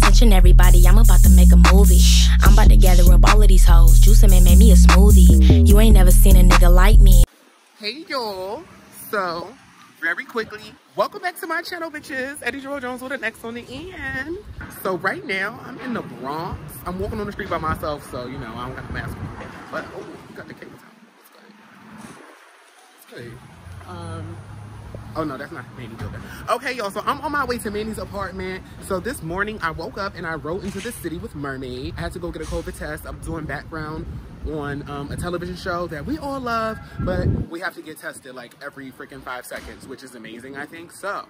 attention, everybody. I'm about to make a movie. I'm about to gather up all of these hoes. Juice them and make me a smoothie. You ain't never seen a nigga like me. Hey, y'all. So, very quickly, welcome back to my channel, bitches. Eddie Jarel Jonesx with an X on the end. So, right now, I'm in the Bronx. I'm walking on the street by myself, so, you know, I don't got the mask on. But, oh, we got the cable towel. It's good. It's good. Oh no, that's not Manny Gilbert. Okay, y'all, so I'm on my way to Manny's apartment. So this morning I woke up and I rode into the city with Mermaid. I had to go get a COVID test. I'm doing background on a television show that we all love, but we have to get tested like every freaking 5 seconds, which is amazing, I think. So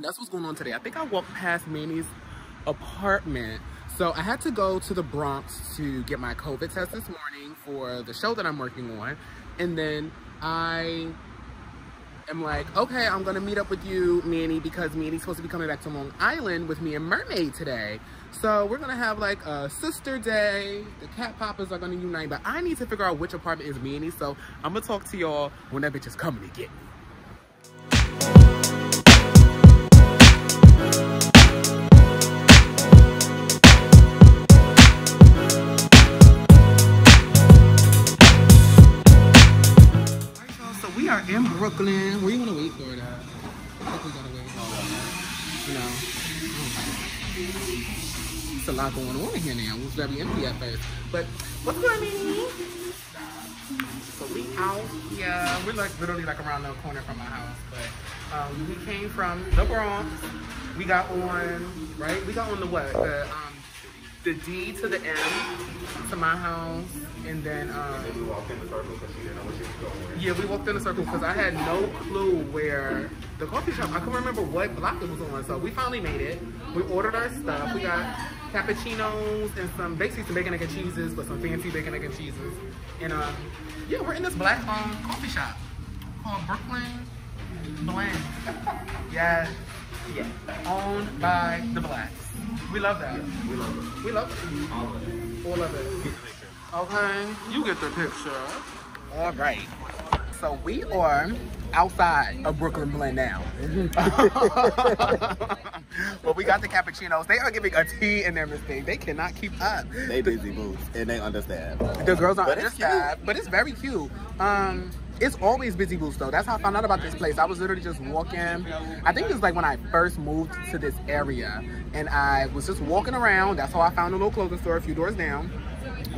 that's what's going on today. I think I walked past Manny's apartment. So I had to go to the Bronx to get my COVID test this morning for the show that I'm working on. And then I'm like, okay, I'm gonna meet up with you, Manny, because Manny's supposed to be coming back to Long Island with me and Mermaid today. So we're gonna have like a sister day. The cat poppers are gonna unite, but I need to figure out which apartment is Manny. So I'm gonna talk to y'all when that bitch is coming to get me. In Brooklyn, we want to wait for that. I think we gotta wait for that. You know, it's a lot going on here now. It was very empty at first, but what's going on? So we out. Yeah, we're like literally like around the corner from my house, but we came from the Bronx. We got on right. We got on the what? The D to the M to my house, and then we walked in the circle because she didn't know what she was going. Yeah, we walked in the circle because I had no clue where the coffee shop. I couldn't remember what block it was on, so we finally made it. We ordered our stuff. We got cappuccinos and some basically some bacon egg and cheeses, but some fancy bacon egg and cheeses. And yeah, we're in this black owned coffee shop called Brooklyn Blend. Yeah, yeah, owned by the blacks. We love that. Yeah, we love it. We love it. All of it. All of it. Okay, you get the picture. All right. So we are outside of Brooklyn Blend now. But we got the cappuccinos. They are giving a tea in their mistake. They cannot keep up. They busy boots and they understaffed. The girls are understaffed, but it's very cute. It's always Busy Boots though. That's how I found out about this place. I was literally just walking. I think it was like when I first moved to this area and I was just walking around. That's how I found a little clothing store a few doors down.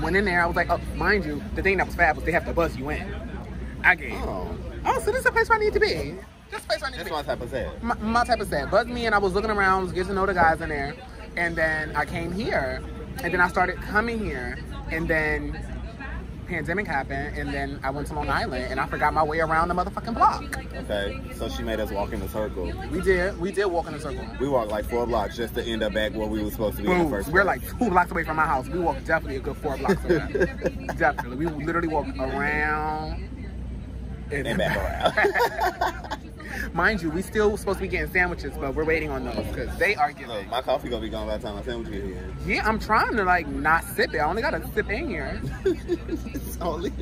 Went in there, I was like, oh, mind you, the thing that was fab was they have to bus you in. I get it. Oh, so this is the place where I need to be. This is the place where I need to be. That's my type of set. My type of set. Buzzed me and I was looking around, was getting to know the guys in there. And then I came here and then I started coming here and then pandemic happened and then I went to Long Island and I forgot my way around the motherfucking block. Okay, so she made us walk in the circle. We did walk in the circle. We walked like 4 blocks just to end up back where we were supposed to be. Boom. In the first we're place. Like 2 blocks away from my house. We walked definitely a good 4 blocks away. Definitely. We literally walked around and back around. Mind you, we still supposed to be getting sandwiches, but we're waiting on those because they are giving. Look, my coffee gonna be gone by the time my sandwich is here. Yeah, I'm trying to like not sip it. I only got a sip in here. It's only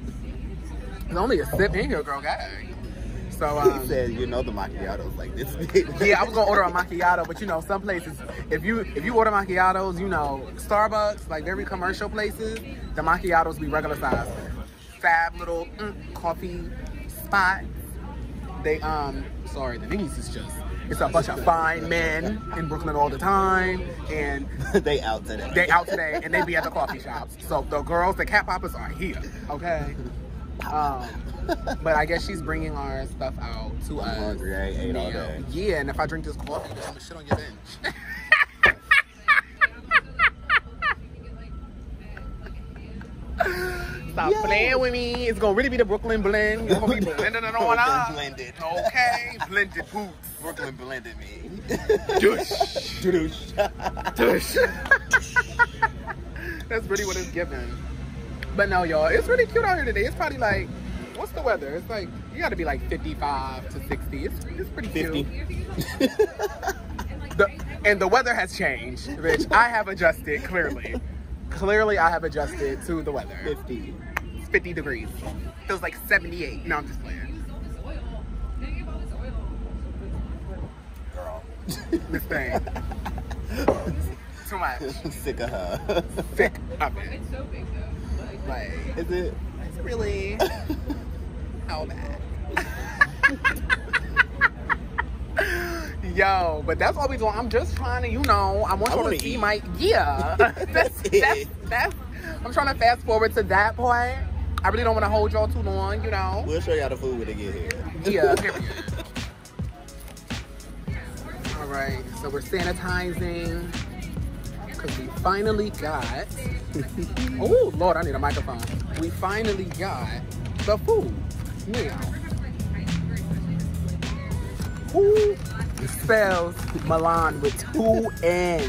a sip in here, girl. God. So he said, you know, the macchiato's like this big. Yeah, I was gonna order a macchiato, but you know, some places if you order macchiatos, you know, Starbucks, like very commercial places, the macchiatos be regular size, fab little coffee spot. They sorry, the niggas is just it's a bunch of fine men in Brooklyn all the time and they out today. They out today and they be at the coffee shops. So the girls, the cat poppers are here, okay? But I guess she's bringing our stuff out to us. I'm hungry, I ate all day. Yeah, and if I drink this coffee, there's some shit on your bench. Stop playing with me. It's gonna really be the Brooklyn Blend. You're gonna be blending it on out. Blended. Okay, blended boots. Brooklyn blended me. Doosh. Doosh. Doosh. That's really what it's giving. But no, y'all, it's really cute out here today. It's probably like, what's the weather? It's like, you gotta be like 55 to 60. It's pretty 50. Cute. And the weather has changed, Rich. I have adjusted, clearly. Clearly, I have adjusted to the weather. 50. It's 50 degrees. Feels like 78. No, I'm just playing. Girl. This thing. watch. Sick of her. Sick of it. It's so big though. Like is it? It's really how bad. Yo, but that's all we doing. I'm just trying to, you know, I want you to see my, yeah. that's I'm trying to fast forward to that point. I really don't want to hold y'all too long, you know. We'll show y'all the food when they get here. Yeah. All right, so we're sanitizing because we finally got, oh Lord, I need a microphone. We finally got the food now. Who spells Milan with 2 N's?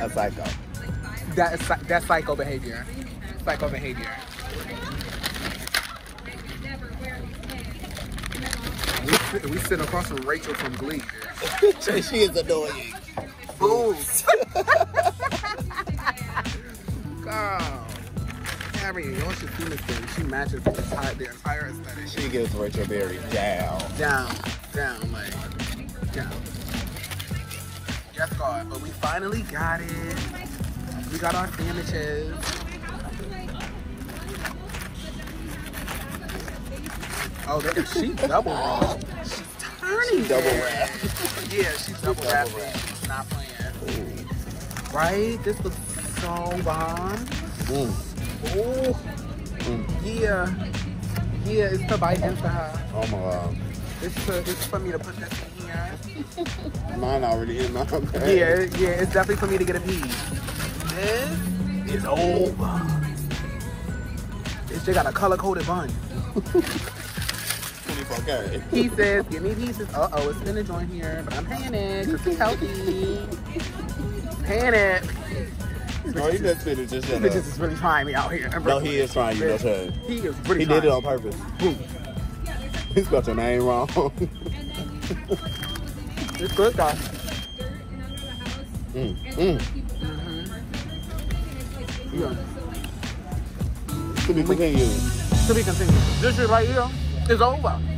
A psycho. That is, that's psycho behavior. Psycho behavior. We sitting across from Rachel from Glee. She is annoying. Boobs. Girl. Harry, y'all should see this thing. She matches the entire aesthetic. She gives Rachel Berry down. Down, like, down. Yes, God, but we finally got it. We got our sandwiches. Oh, she double wrapped. She's turning. She double wrapped. Yeah, she's double wrapped. She's not playing. Ooh. Right? This was so bomb. Mm. Ooh. Mm. Yeah. Yeah, it's to bite into her. Oh my God. It's for me to put this in here. Mine already in my bag. Yeah, it's definitely for me to get a piece. This is old bun. This shit got a color-coded bun. 24K. Pieces, give me pieces. Uh-oh, it's spinach on here, but I'm paying it because it's healthy. Paying it. No, he just spinach. This bitch is really trying me out here. No, he is trying you, that's right. He is really trying. He did it on purpose. Boom. He spelled your name wrong. It's good, guys. To be continued. To be continued. This shit right here is over.